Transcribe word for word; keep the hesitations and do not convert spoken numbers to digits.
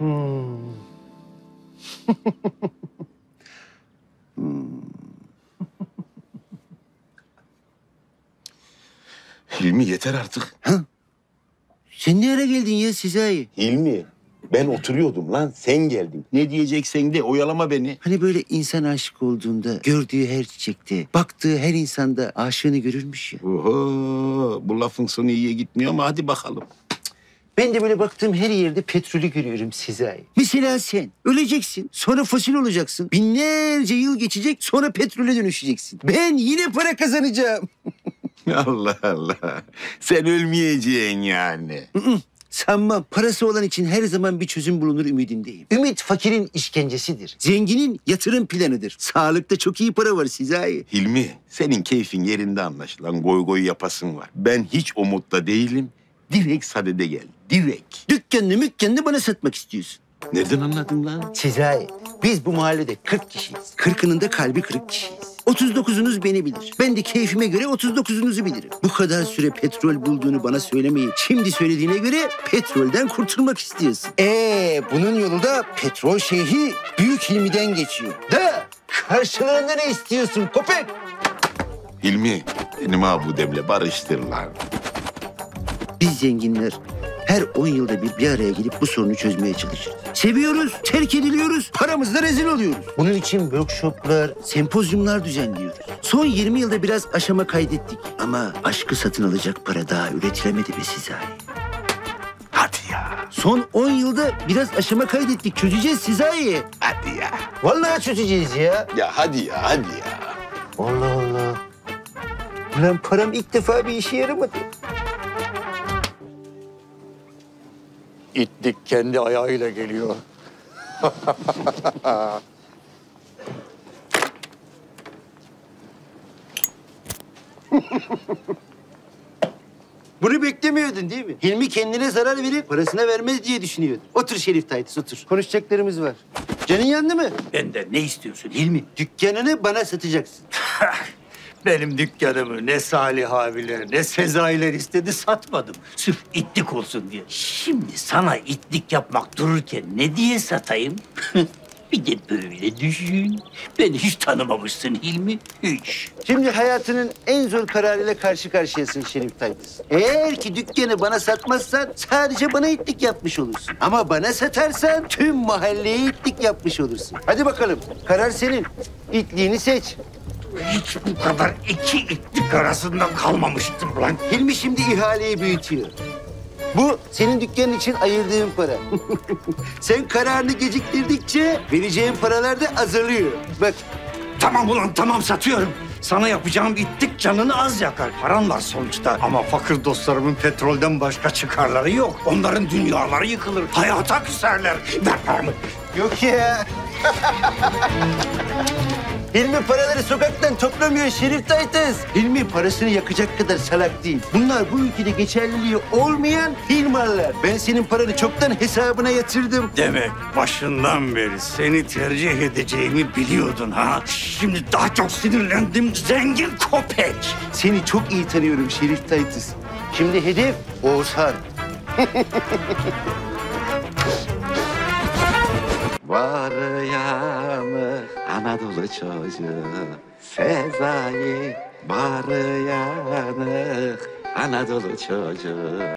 Hmm. hmm. Hilmi yeter artık. Ha? Sen nereye geldin ya Sezai? Hilmi, ben oturuyordum lan, sen geldin. Ne diyeceksen de, oyalama beni. Hani böyle insan aşık olduğunda, gördüğü her çiçekte, baktığı her insanda aşığını görürmüş ya. Oho, bu lafın sonu iyiye gitmiyor ama hadi bakalım. Ben de böyle baktığım her yerde petrolü görüyorum Sezai. Mesela sen öleceksin, sonra fosil olacaksın. Binlerce yıl geçecek, sonra petrole dönüşeceksin. Ben yine para kazanacağım. Allah Allah. Sen ölmeyeceksin yani. Sanmam. Parası olan için her zaman bir çözüm bulunur ümidindeyim. Ümit fakirin işkencesidir. Zenginin yatırım planıdır. Sağlıkta çok iyi para var Sezai. Hilmi, senin keyfin yerinde anlaşılan, goy goy yapasın var. Ben hiç umutla değilim. Direkt sadede gel. Direkt. Dükkanını mükkanını bana satmak istiyorsun. Nereden anladın lan? Sezai, biz bu mahallede kırk kişiyiz. Kırkının da kalbi kırık kişiyiz. Otuz dokuzunuz beni bilir. Ben de keyfime göre otuz dokuzunuzu bilirim. Bu kadar süre petrol bulduğunu bana söylemeyi şimdi söylediğine göre petrolden kurtulmak istiyorsun. Ee, bunun yolu da petrol şeyhi Büyük Hilmi'den geçiyor. Da karşılığında ne istiyorsun köpek? Hilmi, benim abudemle barıştırlar. Biz zenginler her on yılda bir bir araya gelip bu sorunu çözmeye çalışırız. Seviyoruz, terk ediliyoruz, paramızla rezil oluyoruz. Bunun için workshoplar, sempozyumlar düzenliyoruz. Son yirmi yılda biraz aşama kaydettik. Ama aşkı satın alacak para daha üretilemedi be Sezai. Hadi ya. Son on yılda biraz aşama kaydettik. Çözeceğiz Sezai. Hadi ya. Vallahi çözeceğiz ya. Ya hadi ya, hadi ya. Allah Allah. Ulan param ilk defa bir işe yaramadı. İtlik kendi ayağıyla geliyor. Bunu beklemiyordun değil mi? Hilmi kendine zarar verip parasına vermez diye düşünüyordu. Otur Şerif Taytis, otur. Konuşacaklarımız var. Canın yandı mı? Benden ne istiyorsun Hilmi? Dükkanını bana satacaksın. Benim dükkanımı ne Salih abiler, ne Sezai'ler istedi, satmadım. Sırf itlik olsun diye. Şimdi sana itlik yapmak dururken ne diye satayım? Bir de böyle düşün. Beni hiç tanımamışsın Hilmi, hiç. Şimdi hayatının en zor kararıyla karşı karşıyasın Şerif Taytis. Eğer ki dükkanı bana satmazsan sadece bana itlik yapmış olursun. Ama bana satarsan tüm mahalleye itlik yapmış olursun. Hadi bakalım, karar senin. İtliğini seç. Hiç bu kadar iki itlik arasından kalmamıştım lan. Hilmi şimdi ihaleyi büyütüyor. Bu senin dükkanın için ayırdığın para. Sen kararını geciktirdikçe vereceğin paralar da azalıyor. Bak. Tamam ulan tamam, satıyorum. Sana yapacağım itlik canını az yakar. Paran var sonuçta. Ama fakir dostlarımın petrolden başka çıkarları yok. Onların dünyaları yıkılır. Hayata küserler. Ver paramı. Yok ya. Hilmi paraları sokaktan toplamıyor Şerif Taytis. Hilmi parasını yakacak kadar salak değil. Bunlar bu ülkede geçerliliği olmayan hilmarlar. Ben senin paranı çoktan hesabına yatırdım. Demek başından beri seni tercih edeceğimi biliyordun ha. Şimdi daha çok sinirlendim zengin köpek. Seni çok iyi tanıyorum Şerif Taytis. Şimdi hedef Oğuzhan. Var yanı Anadolu çocuğu Sezai, var yanı Anadolu çocuğu.